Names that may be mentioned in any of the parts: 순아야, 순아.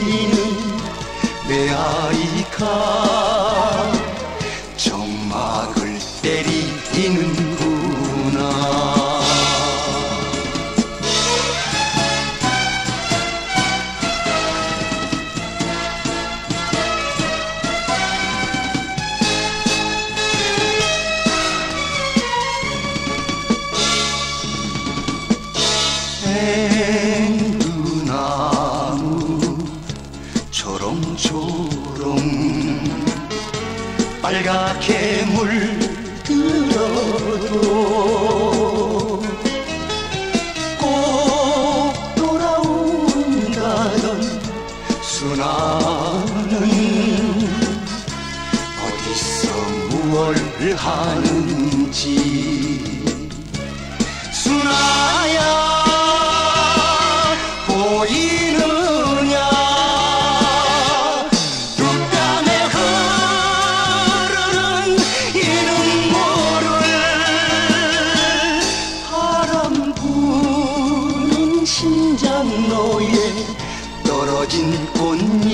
당신은 내 아이가 정막을 때리는구나. 앵두나무 초롱초롱 빨갛게 물들어도 꼭 돌아온다던 순아는 어디서 무얼 하는지. 순아야 보이느냐? 뚝담에 흐르는 이 눈물을 바람 부는 심장 너의 떨어진 꽃잎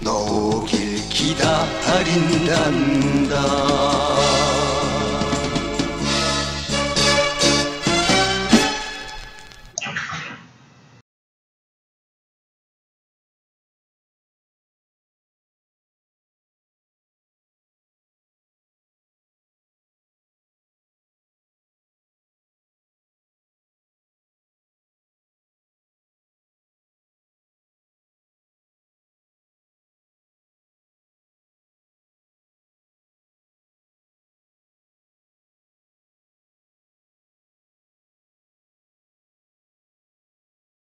너오길 기다린단다.